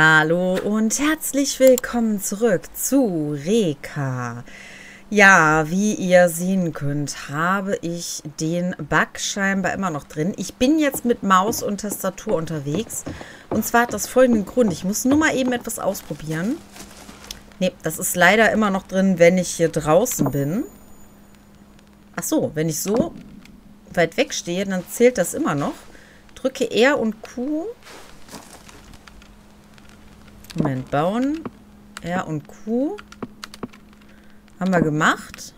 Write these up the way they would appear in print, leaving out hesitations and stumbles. Hallo und herzlich willkommen zurück zu Reka. Ja, wie ihr sehen könnt, habe ich den Bug scheinbar immer noch drin. Ich bin jetzt mit Maus und Tastatur unterwegs. Und zwar hat das folgenden Grund. Ich muss nur mal eben etwas ausprobieren. Ne, das ist leider immer noch drin, wenn ich hier draußen bin. Ach so, wenn ich so weit weg stehe, dann zählt das immer noch. Drücke R und Q. Moment, bauen. R und Q. Haben wir gemacht.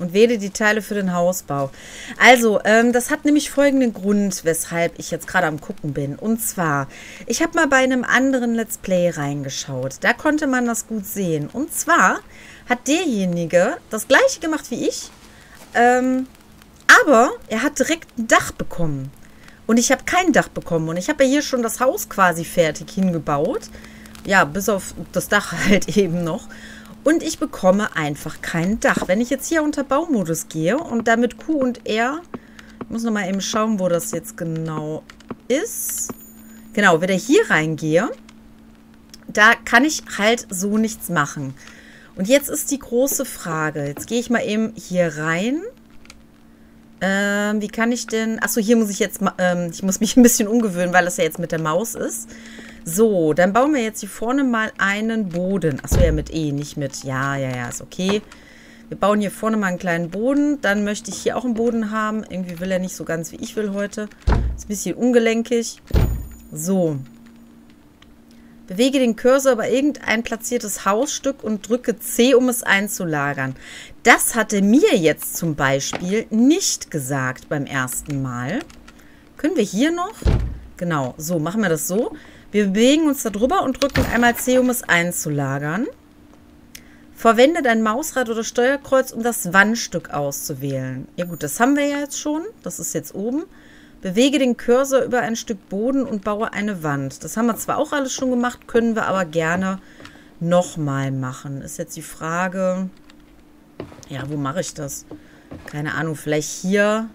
Und wähle die Teile für den Hausbau. Also, das hat nämlich folgenden Grund, weshalb ich jetzt gerade am Gucken bin. Und zwar, ich habe mal bei einem anderen Let's Play reingeschaut. Da konnte man das gut sehen. Und zwar hat derjenige das gleiche gemacht wie ich. Aber er hat direkt ein Dach bekommen. Und ich habe kein Dach bekommen. Und ich habe ja hier schon das Haus quasi fertig hingebaut. Ja, bis auf das Dach halt eben noch. Und ich bekomme einfach kein Dach. Wenn ich jetzt hier unter Baumodus gehe und dann mit Q und R... Ich muss nochmal eben schauen, wo das jetzt genau ist. Genau, wenn ich hier reingehe, da kann ich halt so nichts machen. Und jetzt ist die große Frage. Jetzt gehe ich mal eben hier rein. Wie kann ich denn... Achso, hier muss ich jetzt... ich muss mich ein bisschen umgewöhnen, weil das ja jetzt mit der Maus ist. So, dann bauen wir jetzt hier vorne mal einen Boden. Achso, ja, mit E, nicht mit... Ja, ist okay. Wir bauen hier vorne mal einen kleinen Boden. Dann möchte ich hier auch einen Boden haben. Irgendwie will er nicht so ganz, wie ich will heute. Ist ein bisschen ungelenkig. So. Bewege den Cursor über irgendein platziertes Hausstück und drücke C, um es einzulagern. Das hatte mir jetzt zum Beispiel nicht gesagt beim ersten Mal. Können wir hier noch? Genau, so, machen wir das so. Wir bewegen uns da drüber und drücken einmal C, um es einzulagern. Verwende dein Mausrad oder Steuerkreuz, um das Wandstück auszuwählen. Ja gut, das haben wir ja jetzt schon. Das ist jetzt oben. Bewege den Cursor über ein Stück Boden und baue eine Wand. Das haben wir zwar auch alles schon gemacht, können wir aber gerne nochmal machen. Ist jetzt die Frage, ja, wo mache ich das? Keine Ahnung, vielleicht hier.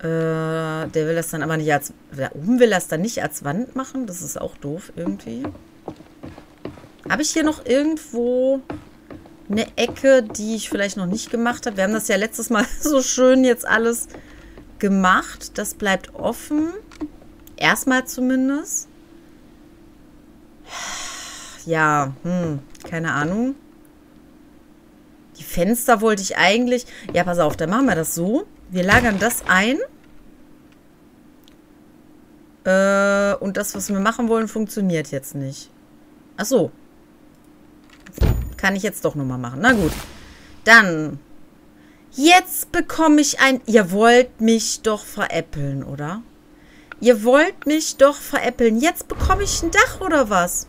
Der will das dann aber nicht als, da oben will das dann nicht als Wand machen. Das ist auch doof irgendwie. Habe ich hier noch irgendwo... eine Ecke, die ich vielleicht noch nicht gemacht habe? Wir haben das ja letztes Mal so schön jetzt alles... gemacht. Das bleibt offen. Erstmal zumindest. Ja, keine Ahnung. Die Fenster wollte ich eigentlich... Ja, pass auf, dann machen wir das so. Wir lagern das ein. Und das, was wir machen wollen, funktioniert jetzt nicht. Ach so. Kann ich jetzt doch nochmal machen. Na gut. Dann... Jetzt bekomme ich ein... Ihr wollt mich doch veräppeln, oder? Ihr wollt mich doch veräppeln. Jetzt bekomme ich ein Dach, oder was?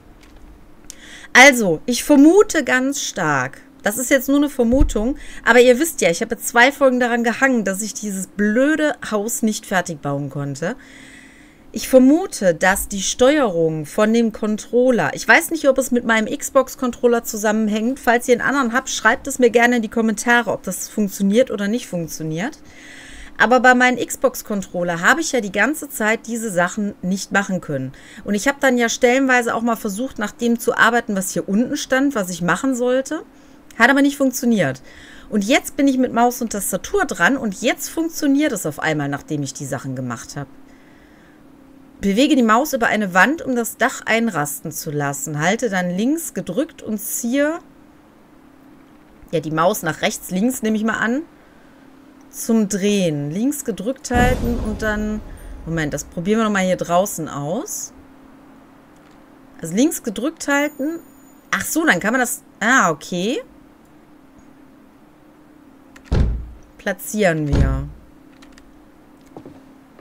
Also, ich vermute ganz stark. Das ist jetzt nur eine Vermutung. Aber ihr wisst ja, ich habe 2 Folgen daran gehangen, dass ich dieses blöde Haus nicht fertig bauen konnte. Ich vermute, dass die Steuerung von dem Controller... Ich weiß nicht, ob es mit meinem Xbox-Controller zusammenhängt. Falls ihr einen anderen habt, schreibt es mir gerne in die Kommentare, ob das funktioniert oder nicht funktioniert. Aber bei meinem Xbox-Controller habe ich ja die ganze Zeit diese Sachen nicht machen können. Und ich habe dann ja stellenweise auch mal versucht, nach dem zu arbeiten, was hier unten stand, was ich machen sollte. Hat aber nicht funktioniert. Und jetzt bin ich mit Maus und Tastatur dran und jetzt funktioniert es auf einmal, nachdem ich die Sachen gemacht habe. Bewege die Maus über eine Wand, um das Dach einrasten zu lassen. Halte dann links gedrückt und ziehe ja die Maus nach rechts, links nehme ich mal an, zum Drehen. Links gedrückt halten und dann... Moment, das probieren wir nochmal hier draußen aus. Also links gedrückt halten. Ach so, dann kann man das... Ah, okay. Platzieren wir.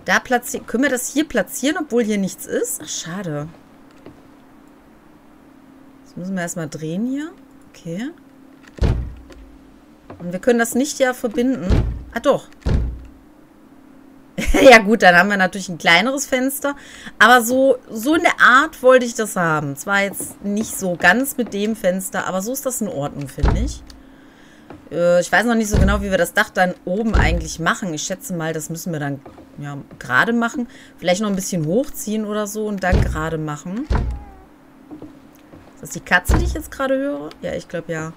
Da platzieren. Können wir das hier platzieren, obwohl hier nichts ist? Ach, schade. Jetzt müssen wir erstmal drehen hier. Okay. Und wir können das nicht ja verbinden. Ah, doch. Ja gut, dann haben wir natürlich ein kleineres Fenster. Aber so in der Art wollte ich das haben. Zwar jetzt nicht so ganz mit dem Fenster, aber so ist das in Ordnung, finde ich. Ich weiß noch nicht so genau, wie wir das Dach dann oben eigentlich machen. Ich schätze mal, das müssen wir dann ja, gerade machen. Vielleicht noch ein bisschen hochziehen oder so und dann gerade machen. Ist das die Katze, die ich jetzt gerade höre? Ja, ich glaube ja.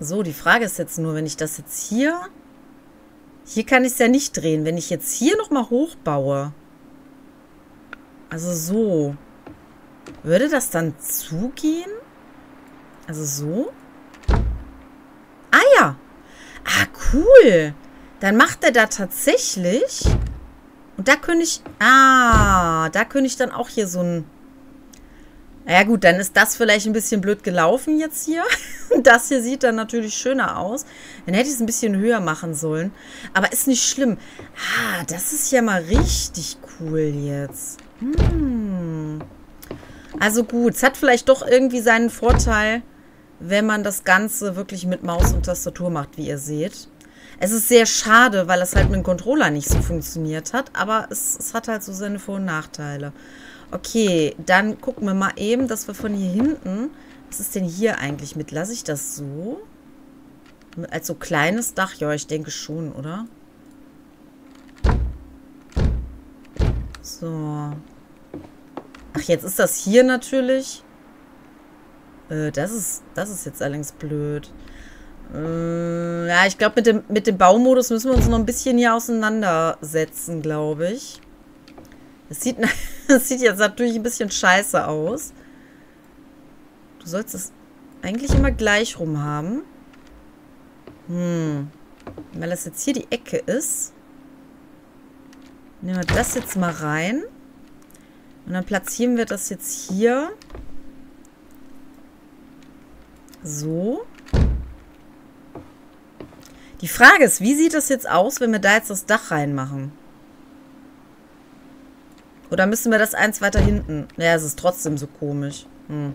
So, die Frage ist jetzt nur, wenn ich das jetzt hier... Hier kann ich es ja nicht drehen. Wenn ich jetzt hier nochmal hochbaue... Also so... Würde das dann zugehen? Also so? Ah ja. Ah, cool. Dann macht er da tatsächlich. Und da könnte ich... Ah, da könnte ich dann auch hier so ein... Ja gut, dann ist das vielleicht ein bisschen blöd gelaufen jetzt hier. Das hier sieht dann natürlich schöner aus. Dann hätte ich es ein bisschen höher machen sollen. Aber ist nicht schlimm. Ah, das ist ja mal richtig cool jetzt. Hm. Also gut, es hat vielleicht doch irgendwie seinen Vorteil, wenn man das Ganze wirklich mit Maus und Tastatur macht, wie ihr seht. Es ist sehr schade, weil es halt mit dem Controller nicht so funktioniert hat, aber es hat halt so seine Vor- und Nachteile. Okay, dann gucken wir mal eben, dass wir von hier hinten... Was ist denn hier eigentlich mit? Lasse ich das so? Als so kleines Dach? Ja, ich denke schon, oder? So... Ach, jetzt ist das hier natürlich. Das ist jetzt allerdings blöd. Ja, ich glaube, mit dem Baumodus müssen wir uns noch ein bisschen hier auseinandersetzen, glaube ich. Das sieht jetzt natürlich ein bisschen scheiße aus. Du sollst es eigentlich immer gleich rum haben. Hm. Weil das jetzt hier die Ecke ist. Nehmen wir das jetzt mal rein. Und dann platzieren wir das jetzt hier. So. Die Frage ist, wie sieht das jetzt aus, wenn wir da jetzt das Dach reinmachen? Oder müssen wir das eins weiter hinten? Naja, es ist trotzdem so komisch. Hm.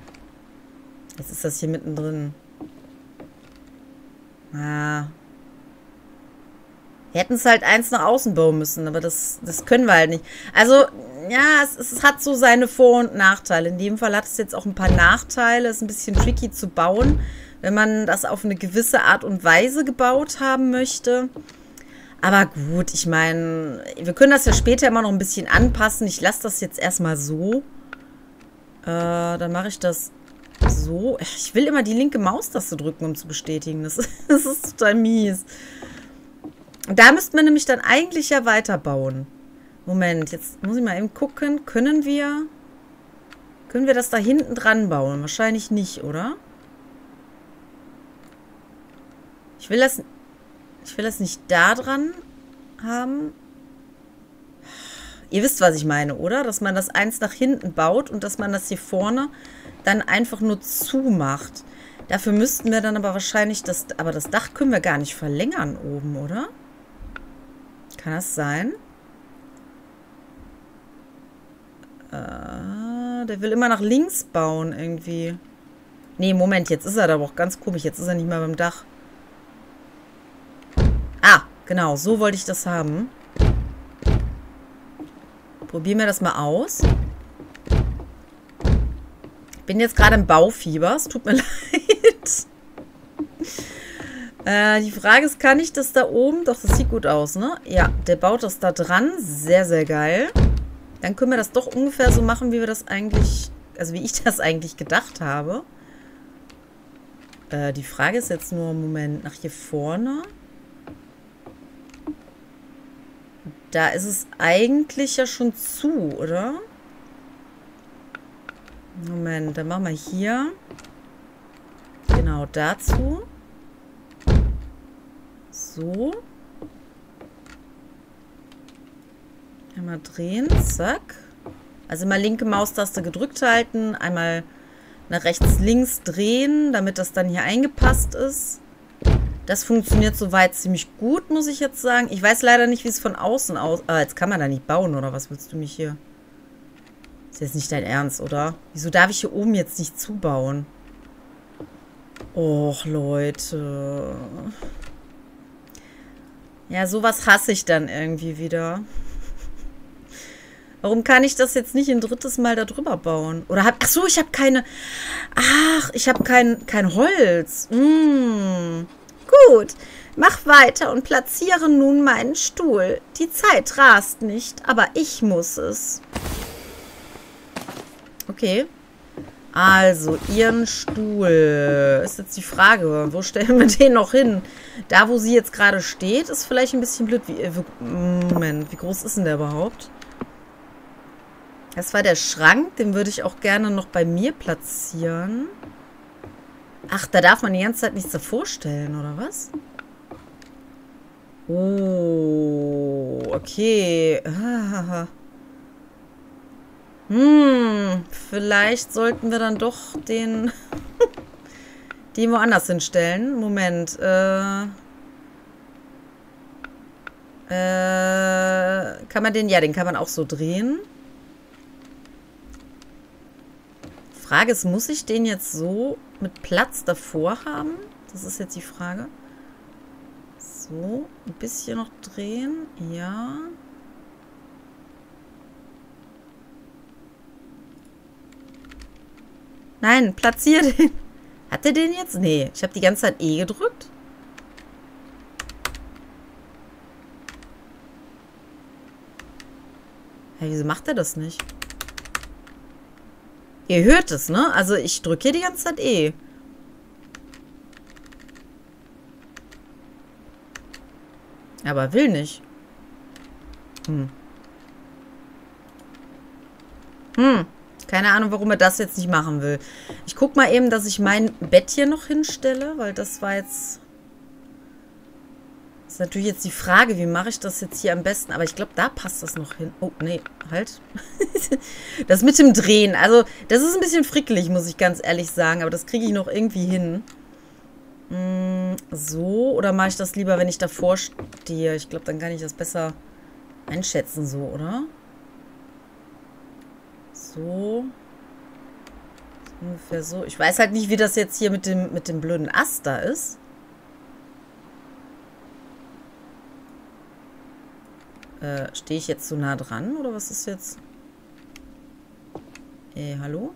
Jetzt ist das hier mittendrin. Ah. Wir hätten es halt eins nach außen bauen müssen, aber das können wir halt nicht. Also... Ja, es hat so seine Vor- und Nachteile. In dem Fall hat es jetzt auch ein paar Nachteile. Es ist ein bisschen tricky zu bauen, wenn man das auf eine gewisse Art und Weise gebaut haben möchte. Aber gut, ich meine, wir können das ja später immer noch ein bisschen anpassen. Ich lasse das jetzt erstmal so. Dann mache ich das so. Ich will immer die linke Maustaste drücken, um zu bestätigen. Das ist total mies. Da müsste man nämlich dann eigentlich ja weiterbauen. Moment, jetzt muss ich mal eben gucken. Können wir das da hinten dran bauen? Wahrscheinlich nicht, oder? Ich will das nicht da dran haben. Ihr wisst, was ich meine, oder? Dass man das eins nach hinten baut und dass man das hier vorne dann einfach nur zumacht. Dafür müssten wir dann aber wahrscheinlich das... Aber das Dach können wir gar nicht verlängern oben, oder? Kann das sein? Der will immer nach links bauen, irgendwie. Nee, Moment, jetzt ist er da aber auch ganz komisch. Jetzt ist er nicht mehr beim Dach. Ah, genau, so wollte ich das haben. Probieren wir das mal aus. Ich bin jetzt gerade im Baufieber, es tut mir leid. Die Frage ist, kann ich das da oben? Doch, das sieht gut aus, ne? Ja, der baut das da dran. Sehr, sehr geil. Dann können wir das doch ungefähr so machen, wie wir das eigentlich, also wie ich das eigentlich gedacht habe. Die Frage ist jetzt nur, Moment, nach hier vorne. Da ist es eigentlich ja schon zu, oder? Moment, dann machen wir hier. Genau dazu. So. Einmal drehen, zack. Also mal linke Maustaste gedrückt halten, einmal nach rechts, links drehen, damit das dann hier eingepasst ist. Das funktioniert soweit ziemlich gut, muss ich jetzt sagen. Ich weiß leider nicht, wie es von außen aus... Ah, jetzt kann man da nicht bauen, oder was willst du mich hier... Ist jetzt nicht dein Ernst, oder? Wieso darf ich hier oben jetzt nicht zubauen? Och, Leute. Ja, sowas hasse ich dann irgendwie wieder. Warum kann ich das jetzt nicht ein drittes Mal da drüber bauen? Oder hab... Ach so, ich habe keine... Ach, ich habe kein Holz. Mm. Gut. Mach weiter und platziere nun meinen Stuhl. Die Zeit rast nicht, aber ich muss es. Okay. Also, ihren Stuhl. Ist jetzt die Frage, wo stellen wir den noch hin? Da, wo sie jetzt gerade steht, ist vielleicht ein bisschen blöd. Moment, wie groß ist denn der überhaupt? Das war der Schrank, den würde ich auch gerne noch bei mir platzieren. Ach, da darf man die ganze Zeit nichts davor stellen, oder was? Oh, okay. Hm, vielleicht sollten wir dann doch den... den woanders hinstellen. Moment. Kann man den... Ja, den kann man auch so drehen. Frage ist, muss ich den jetzt so mit Platz davor haben? Das ist jetzt die Frage. So, ein bisschen noch drehen. Ja... Nein, platzier den. Hat der den jetzt? Nee, ich habe die ganze Zeit E gedrückt. Hä, wieso macht er das nicht? Ihr hört es, ne? Also ich drücke hier die ganze Zeit E. Aber will nicht. Keine Ahnung, warum er das jetzt nicht machen will. Ich guck mal eben, dass ich mein Bett hier noch hinstelle, weil das war jetzt... Das ist natürlich jetzt die Frage, wie mache ich das jetzt hier am besten? Aber ich glaube, da passt das noch hin. Oh, nee, halt. Das mit dem Drehen. Also, das ist ein bisschen frickelig, muss ich ganz ehrlich sagen. Aber das kriege ich noch irgendwie hin. So, oder mache ich das lieber, wenn ich davor stehe? Ich glaube, dann kann ich das besser einschätzen, so, oder? So. Ungefähr so. Ich weiß halt nicht, wie das jetzt hier mit dem blöden Ast da ist. Stehe ich jetzt so nah dran? Oder was ist jetzt? Ey, hallo?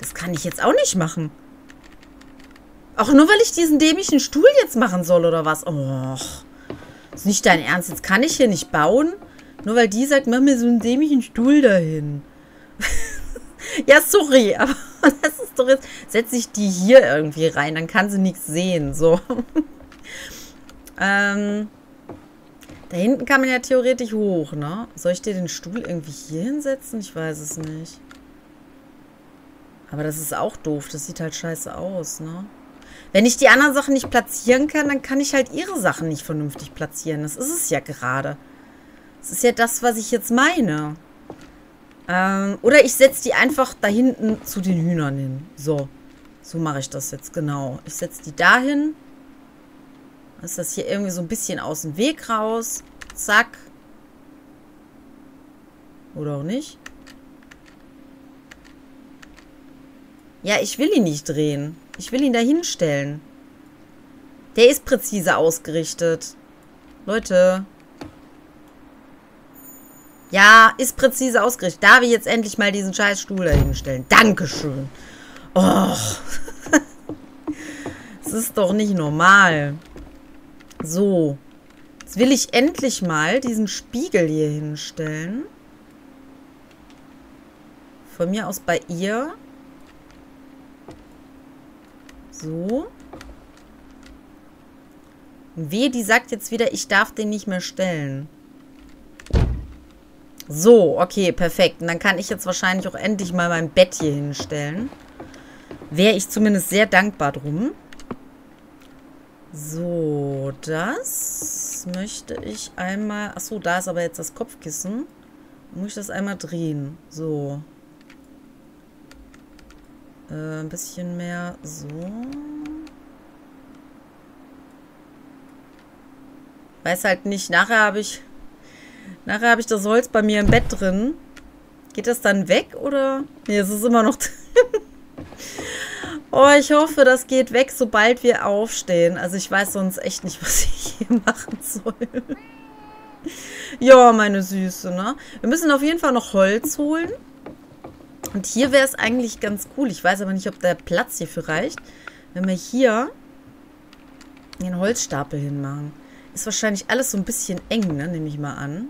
Das kann ich jetzt auch nicht machen. Auch nur, weil ich diesen dämlichen Stuhl jetzt machen soll, oder was? Och. Ist nicht dein Ernst. Jetzt kann ich hier nicht bauen. Nur weil die sagt, mach mir so einen dämlichen Stuhl dahin. Ja, sorry, aber das ist doch jetzt... Setze ich die hier irgendwie rein, dann kann sie nichts sehen, so. Da hinten kann man ja theoretisch hoch, ne? Soll ich dir den Stuhl irgendwie hier hinsetzen? Ich weiß es nicht. Aber das ist auch doof, das sieht halt scheiße aus, ne? Wenn ich die anderen Sachen nicht platzieren kann, dann kann ich halt ihre Sachen nicht vernünftig platzieren. Das ist es ja gerade. Das ist ja das, was ich jetzt meine. Oder ich setze die einfach da hinten zu den Hühnern hin. So. So mache ich das jetzt, genau. Ich setze die da hin. Lass das hier irgendwie so ein bisschen aus dem Weg raus. Zack. Oder auch nicht. Ja, ich will ihn nicht drehen. Ich will ihn da hinstellen. Der ist präzise ausgerichtet. Leute... Ja, ist präzise ausgerichtet. Darf ich jetzt endlich mal diesen scheiß Stuhl dahinstellen? Dankeschön. Och. Das ist doch nicht normal. So. Jetzt will ich endlich mal diesen Spiegel hier hinstellen. Von mir aus bei ihr. So. Wehe, die sagt jetzt wieder, ich darf den nicht mehr stellen. So, okay, perfekt. Und dann kann ich jetzt wahrscheinlich auch endlich mal mein Bett hier hinstellen. Wäre ich zumindest sehr dankbar drum. So, das möchte ich einmal... Achso, da ist aber jetzt das Kopfkissen. Muss ich das einmal drehen. So. Ein bisschen mehr. So. Weiß halt nicht, Nachher habe ich das Holz bei mir im Bett drin. Geht das dann weg, oder? Nee, es ist immer noch drin. Oh, ich hoffe, das geht weg, sobald wir aufstehen. Also ich weiß sonst echt nicht, was ich hier machen soll. Ja, meine Süße, ne? Wir müssen auf jeden Fall noch Holz holen. Und hier wäre es eigentlich ganz cool. Ich weiß aber nicht, ob der Platz hierfür reicht. Wenn wir hier den Holzstapel hinmachen. Ist wahrscheinlich alles so ein bisschen eng, ne? Nehme ich mal an.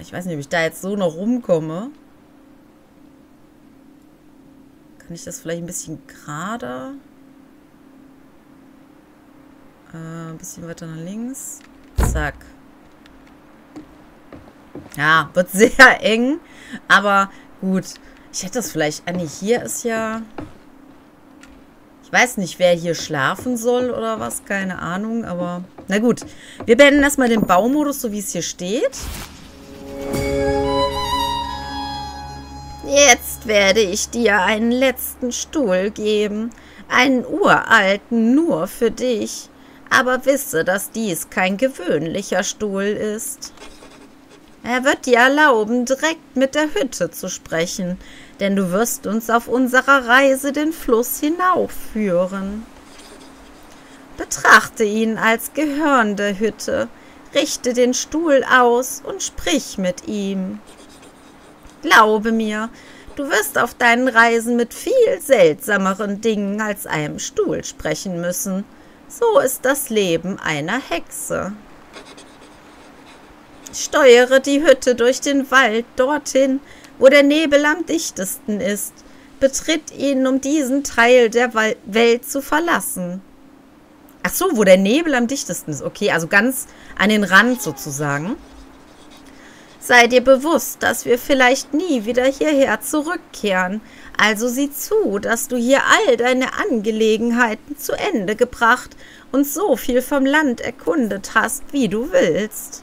Ich weiß nicht, ob ich da jetzt so noch rumkomme. Kann ich das vielleicht ein bisschen gerader? Ein bisschen weiter nach links. Zack. Ja, wird sehr eng. Aber gut. Ich hätte das vielleicht... Nee, hier ist ja... Ich weiß nicht, wer hier schlafen soll oder was. Keine Ahnung, aber... Na gut. Wir beenden erstmal den Baumodus, so wie es hier steht. Jetzt werde ich dir einen letzten Stuhl geben. Einen uralten, nur für dich. Aber wisse, dass dies kein gewöhnlicher Stuhl ist. Er wird dir erlauben, direkt mit der Hütte zu sprechen, denn du wirst uns auf unserer Reise den Fluss hinaufführen. Betrachte ihn als Gehörn der Hütte, richte den Stuhl aus und sprich mit ihm. Glaube mir, du wirst auf deinen Reisen mit viel seltsameren Dingen als einem Stuhl sprechen müssen. So ist das Leben einer Hexe. Steuere die Hütte durch den Wald dorthin, wo der Nebel am dichtesten ist. Betritt ihn, um diesen Teil der Welt zu verlassen. Ach so, wo der Nebel am dichtesten ist. Okay, also ganz an den Rand sozusagen. Sei dir bewusst, dass wir vielleicht nie wieder hierher zurückkehren. Also sieh zu, dass du hier all deine Angelegenheiten zu Ende gebracht und so viel vom Land erkundet hast, wie du willst.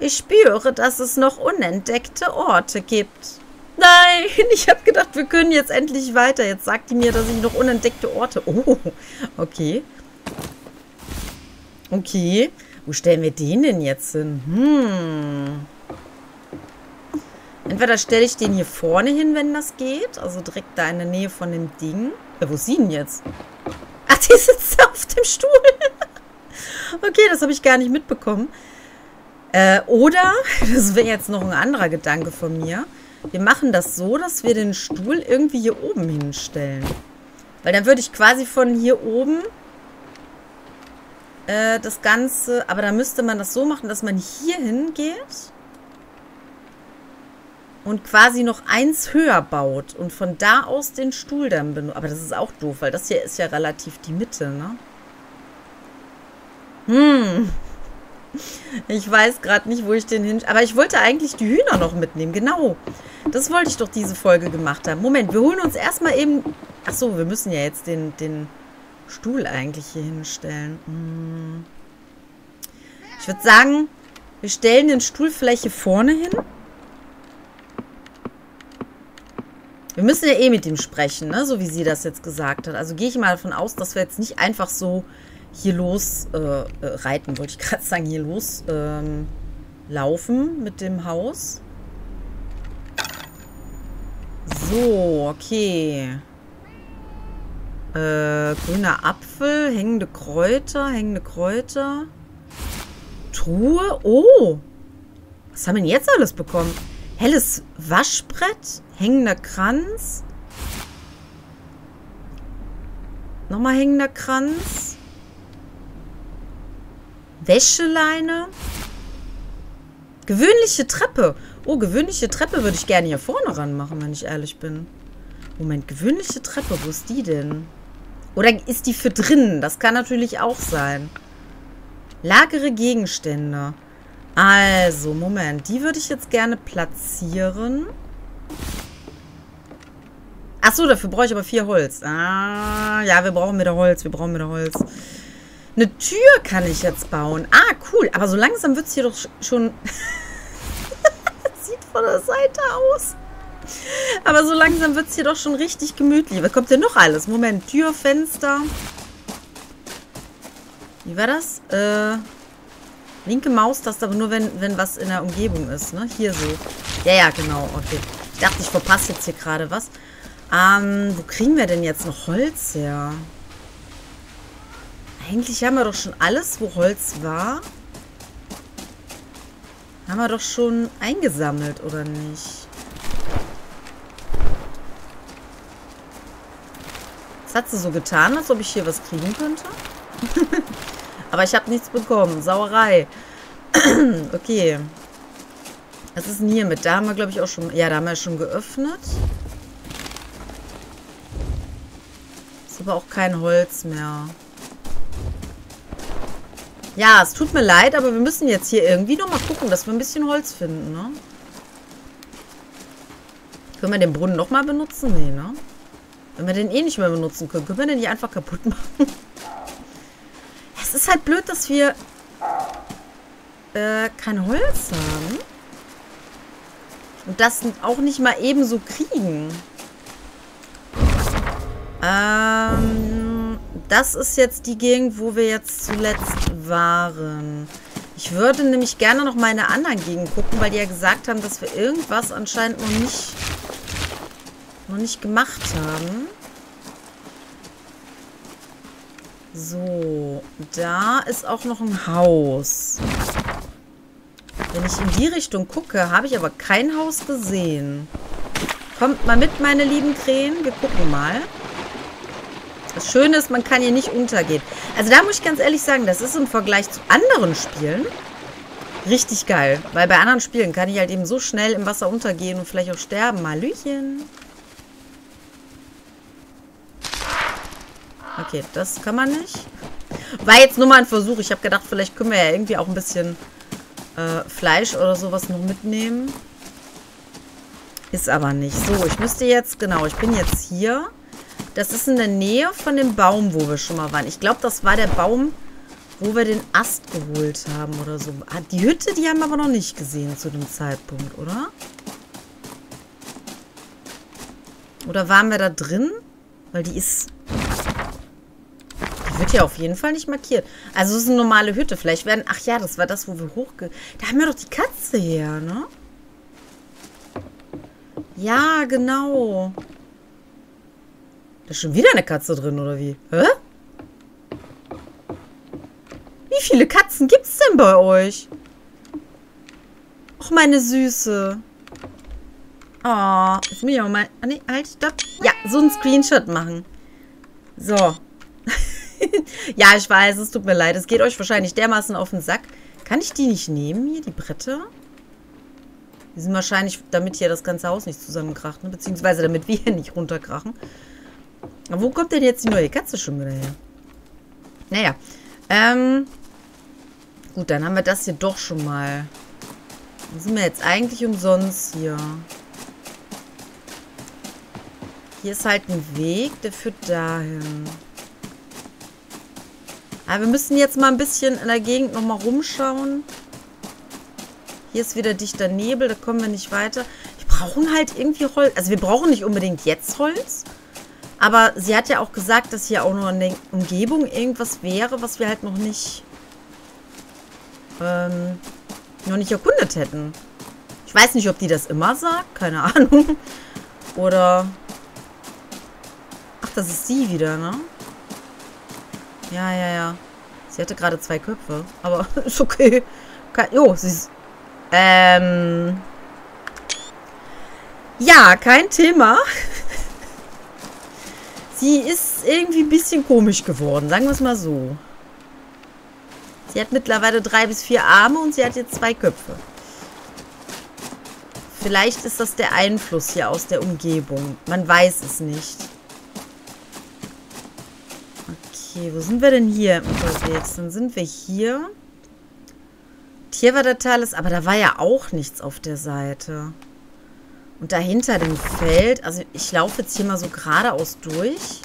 Ich spüre, dass es noch unentdeckte Orte gibt. Nein, ich habe gedacht, wir können jetzt endlich weiter. Jetzt sagt die mir, dass ich noch unentdeckte Orte... Oh, okay. Okay. Wo stellen wir den denn jetzt hin? Entweder stelle ich den hier vorne hin, wenn das geht. Also direkt da in der Nähe von dem Ding. Wo ist sie denn jetzt? Ach, die sitzt auf dem Stuhl. Okay, das habe ich gar nicht mitbekommen. Oder, das wäre jetzt noch ein anderer Gedanke von mir, wir machen das so, dass wir den Stuhl irgendwie hier oben hinstellen. Weil dann würde ich quasi von hier oben das Ganze... Aber da müsste man das so machen, dass man hier hingeht und quasi noch eins höher baut und von da aus den Stuhl dann benutzt. Aber das ist auch doof, weil das hier ist ja relativ die Mitte, ne? Ich weiß gerade nicht, wo ich den hin... Aber ich wollte eigentlich die Hühner noch mitnehmen, genau. Das wollte ich doch diese Folge gemacht haben. Moment, wir holen uns erstmal eben... Ach so, wir müssen ja jetzt den Stuhl eigentlich hier hinstellen. Ich würde sagen, wir stellen den Stuhl vielleicht hier vorne hin. Wir müssen ja eh mit ihm sprechen, ne? So wie sie das jetzt gesagt hat. Also gehe ich mal davon aus, dass wir jetzt nicht einfach so hier los reiten, wollte ich gerade sagen, hier los laufen mit dem Haus. So, okay. Grüner Apfel, hängende Kräuter. Truhe, oh. Was haben wir denn jetzt alles bekommen? Helles Waschbrett, hängender Kranz. Nochmal hängender Kranz. Wäscheleine. Gewöhnliche Treppe. Oh, gewöhnliche Treppe würde ich gerne hier vorne ranmachen, wenn ich ehrlich bin. Moment, gewöhnliche Treppe, wo ist die denn? Oder ist die für drinnen? Das kann natürlich auch sein. Lagere Gegenstände. Also, Moment, die würde ich jetzt gerne platzieren. Achso, dafür brauche ich aber 4 Holz. Ah, ja, wir brauchen wieder Holz. Eine Tür kann ich jetzt bauen. Ah, cool. Aber so langsam wird es hier doch schon... Sieht von der Seite aus. Aber so langsam wird es hier doch schon richtig gemütlich. Was kommt denn noch alles? Moment, Tür, Fenster. Wie war das? Linke Maustaste, aber nur wenn was in der Umgebung ist, ne? Hier so. Ja, genau. Okay. Ich dachte, ich verpasse jetzt hier gerade was. Wo kriegen wir denn jetzt noch Holz her? Eigentlich haben wir doch schon alles, wo Holz war. Haben wir doch schon eingesammelt, oder nicht? Das hat sie so getan, als ob ich hier was kriegen könnte. Aber ich habe nichts bekommen. Sauerei. Okay. Was ist denn hier mit? Da haben wir, glaube ich, auch schon... Ja, da haben wir schon geöffnet. Ist aber auch kein Holz mehr. Ja, es tut mir leid, aber wir müssen jetzt hier irgendwie nochmal gucken, dass wir ein bisschen Holz finden, ne? Können wir den Brunnen nochmal benutzen? Nee, ne? Wenn wir den eh nicht mehr benutzen können wir den nicht einfach kaputt machen? Es ist halt blöd, dass wir kein Holz haben. Und das auch nicht mal eben so kriegen. Das ist jetzt die Gegend, wo wir jetzt zuletzt waren. Ich würde nämlich gerne noch mal in der anderen Gegend gucken, weil die ja gesagt haben, dass wir irgendwas anscheinend noch nicht gemacht haben. So, da ist auch noch ein Haus. Wenn ich in die Richtung gucke, habe ich aber kein Haus gesehen. Kommt mal mit, meine lieben Krähen. Wir gucken mal. Das Schöne ist, man kann hier nicht untergehen. Also da muss ich ganz ehrlich sagen, das ist im Vergleich zu anderen Spielen richtig geil. Weil bei anderen Spielen kann ich halt eben so schnell im Wasser untergehen und vielleicht auch sterben. Hallöchen. Okay, das kann man nicht. War jetzt nur mal ein Versuch. Ich habe gedacht, vielleicht können wir ja irgendwie auch ein bisschen Fleisch oder sowas noch mitnehmen. Ist aber nicht. So, ich müsste jetzt... Genau, ich bin jetzt hier. Das ist in der Nähe von dem Baum, wo wir schon mal waren. Ich glaube, das war der Baum, wo wir den Ast geholt haben oder so. Ah, die Hütte, die haben wir aber noch nicht gesehen zu dem Zeitpunkt, oder? Oder waren wir da drin? Weil die ist... Die wird ja auf jeden Fall nicht markiert. Also es ist eine normale Hütte. Vielleicht werden... Ach ja, das war das, wo wir hochge... Da haben wir doch die Katze her, ne? Ja, genau. Da ist schon wieder eine Katze drin, oder wie? Hä? Wie viele Katzen gibt's denn bei euch? Och, meine Süße. Oh, jetzt muss ich auch mal... Ah, nee, halt, stopp. Ja, so einen Screenshot machen. So. Ja, ich weiß, es tut mir leid. Es geht euch wahrscheinlich dermaßen auf den Sack. Kann ich die nicht nehmen, hier, die Bretter? Die sind wahrscheinlich, damit hier das ganze Haus nicht zusammenkracht, ne? Beziehungsweise damit wir hier nicht runterkrachen. Aber wo kommt denn jetzt die neue Katze schon wieder her? Naja. Gut, dann haben wir das hier doch schon mal. Dann sind wir jetzt eigentlich umsonst hier. Hier ist halt ein Weg, der führt dahin. Aber wir müssen jetzt mal ein bisschen in der Gegend nochmal rumschauen. Hier ist wieder dichter Nebel, da kommen wir nicht weiter. Wir brauchen halt irgendwie Holz. Also wir brauchen nicht unbedingt jetzt Holz. Aber sie hat ja auch gesagt, dass hier auch nur in der Umgebung irgendwas wäre, was wir halt noch nicht erkundet hätten. Ich weiß nicht, ob die das immer sagt. Keine Ahnung. Oder... Ach, das ist sie wieder, ne? Ja, ja, ja. Sie hatte gerade zwei Köpfe. Aber ist okay. Jo, sie ist... Ja, kein Thema. Sie ist irgendwie ein bisschen komisch geworden, sagen wir es mal so. Sie hat mittlerweile 3 bis 4 Arme und sie hat jetzt 2 Köpfe. Vielleicht ist das der Einfluss hier aus der Umgebung. Man weiß es nicht. Okay, wo sind wir denn hier unterwegs? Dann sind wir hier. Hier war der Talis, aber da war ja auch nichts auf der Seite. Und dahinter dem Feld, also ich laufe jetzt hier mal so geradeaus durch.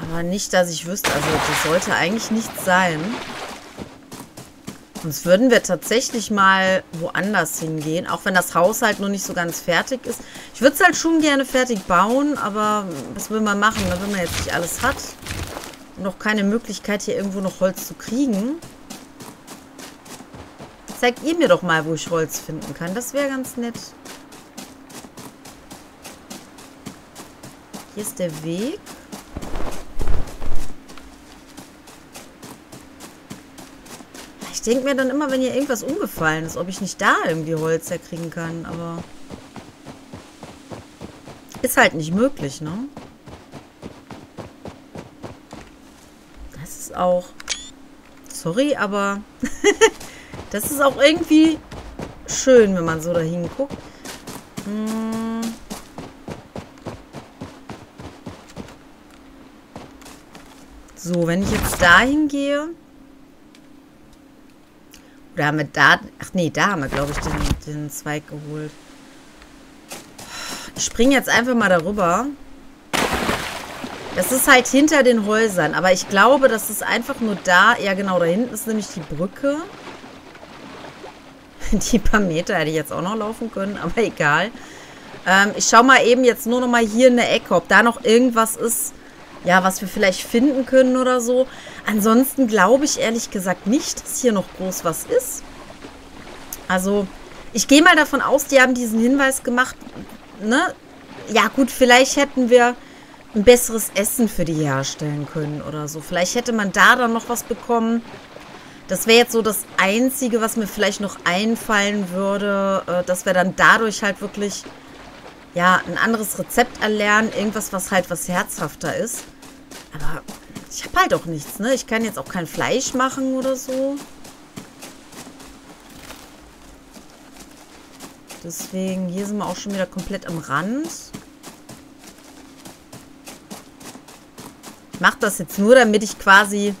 Aber nicht, dass ich wüsste, also das sollte eigentlich nichts sein. Sonst würden wir tatsächlich mal woanders hingehen, auch wenn das Haus halt noch nicht so ganz fertig ist. Ich würde es halt schon gerne fertig bauen, aber was will man machen, wenn man jetzt nicht alles hat? Und noch keine Möglichkeit, hier irgendwo noch Holz zu kriegen. Zeigt ihr mir doch mal, wo ich Holz finden kann. Das wäre ganz nett. Hier ist der Weg. denke mir dann immer, wenn hier irgendwas umgefallen ist, ob ich nicht da irgendwie Holz herkriegen kann, aber... Ist halt nicht möglich, ne? Das ist auch... Sorry, aber... das ist auch irgendwie schön, wenn man so dahin guckt. So, wenn ich jetzt dahin gehe... Oder haben wir da... Ach nee, da haben wir, glaube ich, den Zweig geholt. Ich springe jetzt einfach mal darüber. Das ist halt hinter den Häusern. Aber ich glaube, das ist einfach nur da... Ja genau, da hinten ist nämlich die Brücke. Die paar Meter hätte ich jetzt auch noch laufen können, aber egal. Ich schaue mal eben jetzt nur noch mal hier in der Ecke, ob da noch irgendwas ist, ja, was wir vielleicht finden können oder so. Ansonsten glaube ich ehrlich gesagt nicht, dass hier noch groß was ist. Also, ich gehe mal davon aus, die haben diesen Hinweis gemacht, ne? Ja gut, vielleicht hätten wir ein besseres Essen für die herstellen können oder so. Vielleicht hätte man da dann noch was bekommen. Das wäre jetzt so das Einzige, was mir vielleicht noch einfallen würde, dass wir dann dadurch halt wirklich, ja, ein anderes Rezept erlernen. Irgendwas, was halt was herzhafter ist. Aber ich habe halt auch nichts, ne? Ich kann jetzt auch kein Fleisch machen oder so. Deswegen, hier sind wir auch schon wieder komplett am Rand. Ich mache das jetzt nur, damit ich quasi...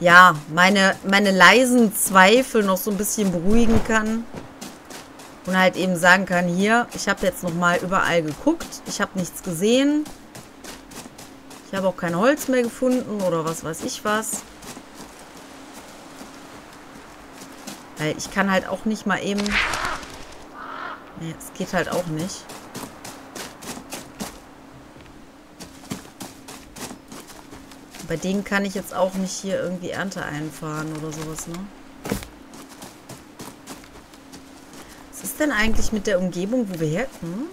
Ja, meine leisen Zweifel noch so ein bisschen beruhigen kann. Und halt eben sagen kann, hier, ich habe jetzt nochmal überall geguckt. Ich habe nichts gesehen. Ich habe auch kein Holz mehr gefunden oder was weiß ich was. Weil ich kann halt auch nicht mal eben... Nee, es geht halt auch nicht. Bei denen kann ich jetzt auch nicht hier irgendwie Ernte einfahren oder sowas, ne? Was ist denn eigentlich mit der Umgebung, wo wir her...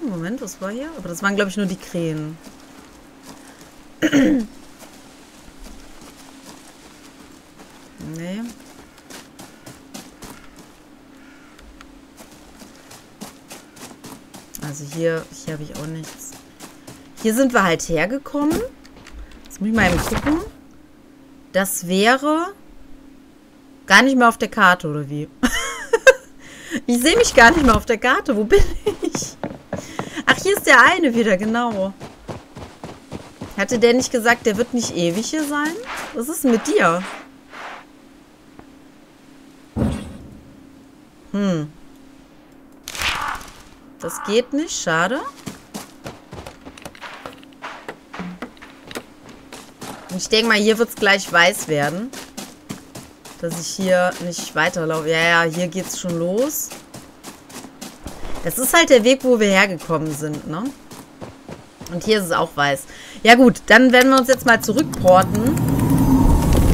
Moment, was war hier? Aber das waren, glaube ich, nur die Krähen. Nee. Also hier habe ich auch nichts. Hier sind wir halt hergekommen. Muss ich mal eben gucken. Das wäre gar nicht mehr auf der Karte, oder wie? Ich sehe mich gar nicht mehr auf der Karte. Wo bin ich? Ach, hier ist der eine wieder, genau. Hatte der nicht gesagt, der wird nicht ewig hier sein? Was ist denn mit dir? Das geht nicht, schade. Ich denke mal, hier wird es gleich weiß werden. Dass ich hier nicht weiterlaufe. Ja, hier geht's schon los. Das ist halt der Weg, wo wir hergekommen sind, ne? Und hier ist es auch weiß. Ja gut, dann werden wir uns jetzt mal zurückporten.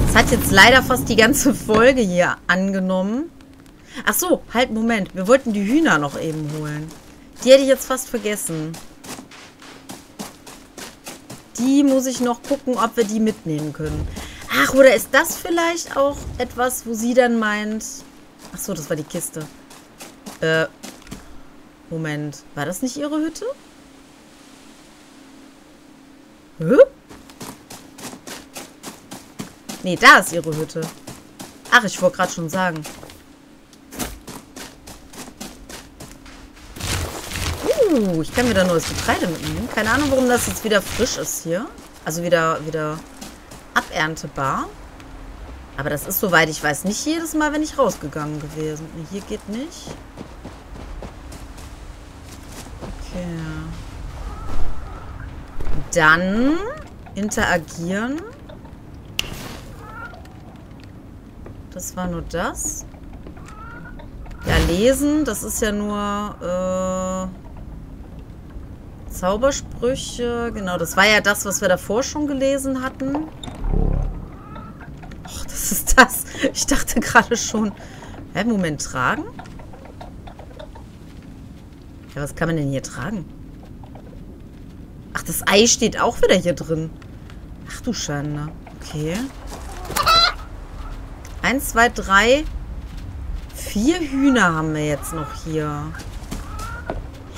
Das hat jetzt leider fast die ganze Folge hier angenommen. Ach so, halt, Moment. Wir wollten die Hühner noch eben holen. Die hätte ich jetzt fast vergessen. Die muss ich noch gucken, ob wir die mitnehmen können. Ach, oder ist das vielleicht auch etwas, wo sie dann meint... Ach so, das war die Kiste. Moment. War das nicht ihre Hütte? Hä? Nee, da ist ihre Hütte. Ach, ich wollte gerade schon sagen. Ich kann wieder neues Getreide mitnehmen. Keine Ahnung, warum das jetzt wieder frisch ist hier. Also wieder aberntebar. Aber das ist, soweit ich weiß, nicht jedes Mal, wenn ich rausgegangen gewesen bin. Hier geht nicht. Okay. Dann interagieren. Das war nur das. Ja, lesen. Das ist ja nur... Zaubersprüche, genau, das war ja das, was wir davor schon gelesen hatten. Och, das ist das. Ich dachte gerade schon... Hä, Moment, tragen? Ja, was kann man denn hier tragen? Ach, das Ei steht auch wieder hier drin. Ach du Schande. Okay. 1, 2, 3, 4 Hühner haben wir jetzt noch hier. Ja,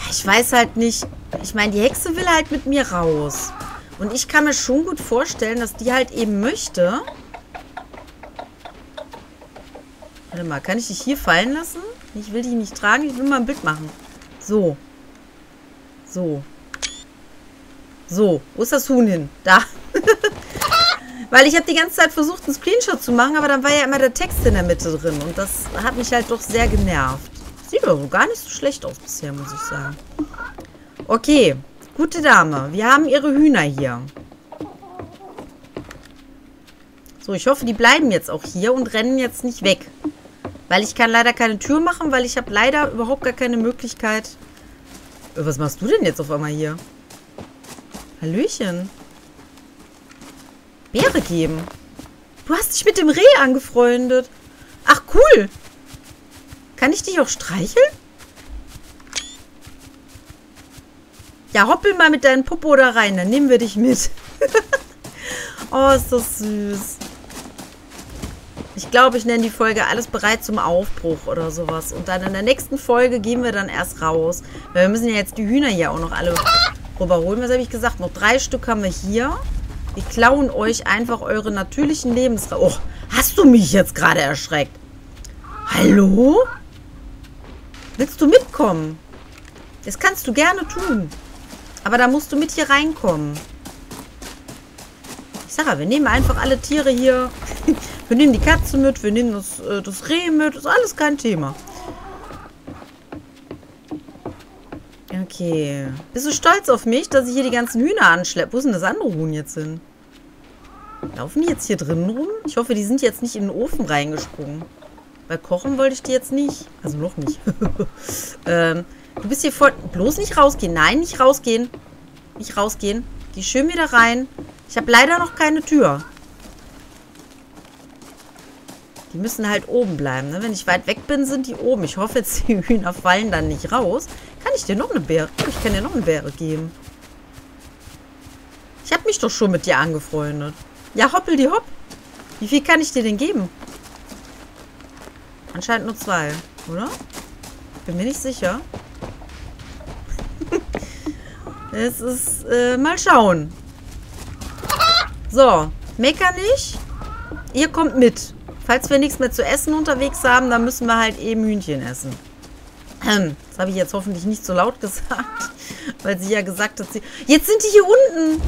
ich weiß halt nicht. Ich meine, die Hexe will halt mit mir raus. Und ich kann mir schon gut vorstellen, dass die halt eben möchte. Warte mal, kann ich dich hier fallen lassen? Ich will dich nicht tragen, ich will mal ein Bild machen. So. So. So. Wo ist das Huhn hin? Da. Weil ich habe die ganze Zeit versucht, einen Screenshot zu machen, aber dann war ja immer der Text in der Mitte drin. Und das hat mich halt doch sehr genervt. Sieht aber gar nicht so schlecht aus bisher, muss ich sagen. Okay. Gute Dame. Wir haben ihre Hühner hier. So, ich hoffe, die bleiben jetzt auch hier und rennen jetzt nicht weg. Weil ich kann leider keine Tür machen, weil ich habe leider überhaupt gar keine Möglichkeit... Was machst du denn jetzt auf einmal hier? Hallöchen. Beere geben. Du hast dich mit dem Reh angefreundet. Ach, cool. Kann ich dich auch streicheln? Ja, hoppel mal mit deinem Popo da rein. Dann nehmen wir dich mit. Oh, ist das süß. Ich glaube, ich nenne die Folge Alles bereit zum Aufbruch oder sowas. Und dann in der nächsten Folge gehen wir dann erst raus. Weil wir müssen ja jetzt die Hühner hier auch noch alle rüberholen. Was habe ich gesagt? Noch 3 Stück haben wir hier. Wir klauen euch einfach eure natürlichen Lebensräume. Och, hast du mich jetzt gerade erschreckt? Hallo? Willst du mitkommen? Das kannst du gerne tun. Aber da musst du mit hier reinkommen. Ich sag ja, wir nehmen einfach alle Tiere hier. Wir nehmen die Katze mit, wir nehmen das Reh mit. Ist alles kein Thema. Okay. Bist du stolz auf mich, dass ich hier die ganzen Hühner anschleppe? Wo ist denn das andere Huhn jetzt hin? Laufen die jetzt hier drinnen rum? Ich hoffe, die sind jetzt nicht in den Ofen reingesprungen. Weil kochen wollte ich die jetzt nicht. Also noch nicht. Du bist hier voll... Bloß nicht rausgehen. Nein, nicht rausgehen. Nicht rausgehen. Geh schön wieder rein. Ich habe leider noch keine Tür. Die müssen halt oben bleiben. Ne? Wenn ich weit weg bin, sind die oben. Ich hoffe jetzt, die Hühner fallen dann nicht raus. Kann ich dir noch eine Beere? Ich kann dir noch eine Beere geben. Ich habe mich doch schon mit dir angefreundet. Ja, hoppel die hopp. Wie viel kann ich dir denn geben? Anscheinend nur 2, oder? Bin mir nicht sicher. Es ist... mal schauen. So, mecker nicht. Ihr kommt mit. Falls wir nichts mehr zu essen unterwegs haben, dann müssen wir halt eben Hühnchen essen. Das habe ich jetzt hoffentlich nicht so laut gesagt. Weil sie ja gesagt hat, sie... Jetzt sind die hier unten.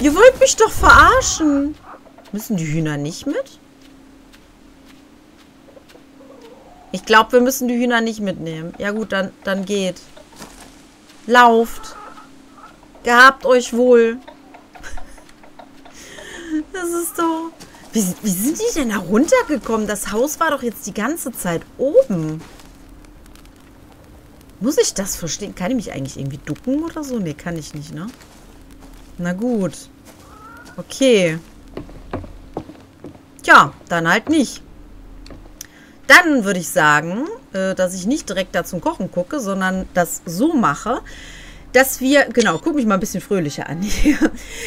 Ihr wollt mich doch verarschen. Müssen die Hühner nicht mit? Ich glaube, wir müssen die Hühner nicht mitnehmen. Ja gut, dann geht. Lauft. Gehabt euch wohl. Das ist doch... Wie sind die denn da runtergekommen? Das Haus war doch jetzt die ganze Zeit oben. Muss ich das verstehen? Kann ich mich eigentlich irgendwie ducken oder so? Nee, kann ich nicht, ne? Na gut. Okay. Tja, dann halt nicht. Dann würde ich sagen, dass ich nicht direkt da zum Kochen gucke, sondern das so mache... Dass wir, genau, guck mich mal ein bisschen fröhlicher an hier.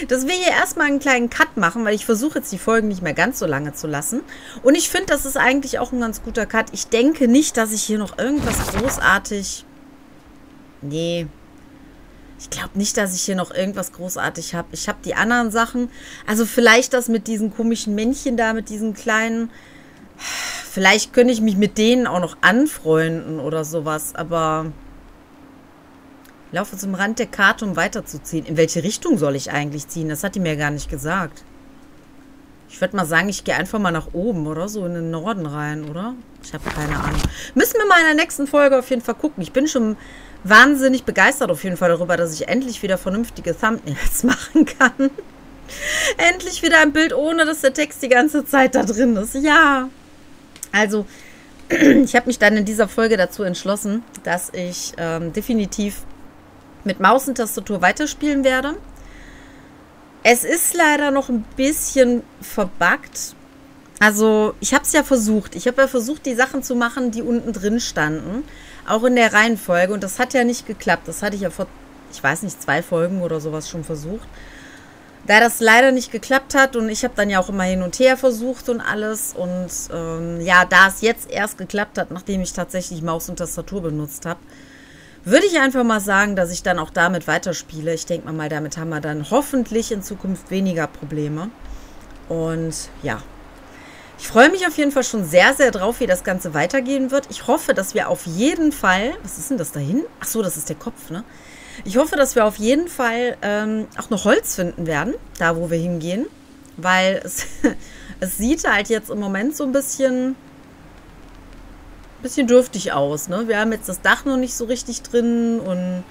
Dass wir hier erstmal einen kleinen Cut machen, weil ich versuche jetzt die Folgen nicht mehr ganz so lange zu lassen. Und ich finde, das ist eigentlich auch ein ganz guter Cut. Ich denke nicht, dass ich hier noch irgendwas großartig... Nee. Ich glaube nicht, dass ich hier noch irgendwas großartig habe. Ich habe die anderen Sachen. Also vielleicht das mit diesen komischen Männchen da, mit diesen kleinen... Vielleicht könnte ich mich mit denen auch noch anfreunden oder sowas, aber... Ich laufe zum Rand der Karte, um weiterzuziehen. In welche Richtung soll ich eigentlich ziehen? Das hat die mir gar nicht gesagt. Ich würde mal sagen, ich gehe einfach mal nach oben oder so in den Norden rein, oder? Ich habe keine Ahnung. Müssen wir mal in der nächsten Folge auf jeden Fall gucken. Ich bin schon wahnsinnig begeistert auf jeden Fall darüber, dass ich endlich wieder vernünftige Thumbnails machen kann. Endlich wieder ein Bild, ohne dass der Text die ganze Zeit da drin ist. Ja. Also, ich habe mich dann in dieser Folge dazu entschlossen, dass ich definitiv... mit Maus und Tastatur weiterspielen werde. Es ist leider noch ein bisschen verbuggt. Also, ich habe es ja versucht. Ich habe ja versucht, die Sachen zu machen, die unten drin standen. Auch in der Reihenfolge. Und das hat ja nicht geklappt. Das hatte ich ja vor, ich weiß nicht, 2 Folgen oder sowas schon versucht. Da das leider nicht geklappt hat und ich habe dann ja auch immer hin und her versucht und alles. Und ja, da es jetzt erst geklappt hat, nachdem ich tatsächlich Maus und Tastatur benutzt habe, würde ich einfach mal sagen, dass ich dann auch damit weiterspiele. Ich denke mal, damit haben wir dann hoffentlich in Zukunft weniger Probleme. Und ja, ich freue mich auf jeden Fall schon sehr, sehr drauf, wie das Ganze weitergehen wird. Ich hoffe, dass wir auf jeden Fall... Was ist denn das da hinten? Ach so, das ist der Kopf, ne? Ich hoffe, dass wir auf jeden Fall auch noch Holz finden werden, da wo wir hingehen. Weil es sieht halt jetzt im Moment so ein bisschen dürftig aus, ne? Wir haben jetzt das Dach noch nicht so richtig drin und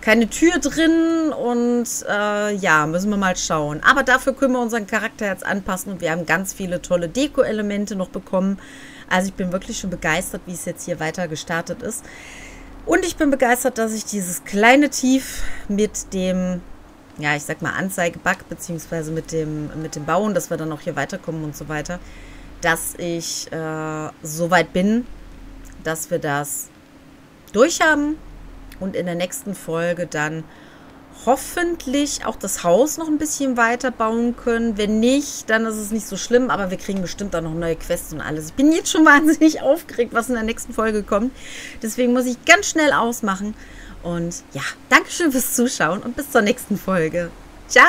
keine Tür drin und ja, müssen wir mal schauen. Aber dafür können wir unseren Charakter jetzt anpassen und wir haben ganz viele tolle Deko-Elemente noch bekommen. Also ich bin wirklich schon begeistert, wie es jetzt hier weiter gestartet ist. Und ich bin begeistert, dass ich dieses kleine Tief mit dem, ja, ich sag mal Anzeige-Bug, beziehungsweise mit dem Bauen, dass wir dann auch hier weiterkommen und so weiter, dass ich so weit bin, dass wir das durchhaben und in der nächsten Folge dann hoffentlich auch das Haus noch ein bisschen weiter bauen können. Wenn nicht, dann ist es nicht so schlimm, aber wir kriegen bestimmt auch noch neue Quests und alles. Ich bin jetzt schon wahnsinnig aufgeregt, was in der nächsten Folge kommt. Deswegen muss ich ganz schnell ausmachen. Und ja, Dankeschön fürs Zuschauen und bis zur nächsten Folge. Ciao!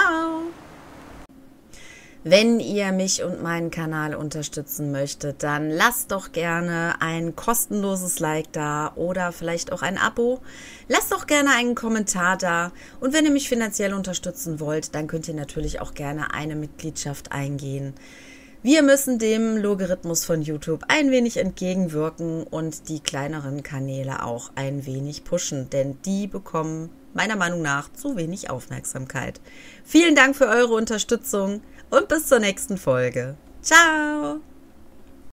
Wenn ihr mich und meinen Kanal unterstützen möchtet, dann lasst doch gerne ein kostenloses Like da oder vielleicht auch ein Abo. Lasst doch gerne einen Kommentar da und wenn ihr mich finanziell unterstützen wollt, dann könnt ihr natürlich auch gerne eine Mitgliedschaft eingehen. Wir müssen dem Logarithmus von YouTube ein wenig entgegenwirken und die kleineren Kanäle auch ein wenig pushen, denn die bekommen meiner Meinung nach zu wenig Aufmerksamkeit. Vielen Dank für eure Unterstützung. Und bis zur nächsten Folge. Ciao!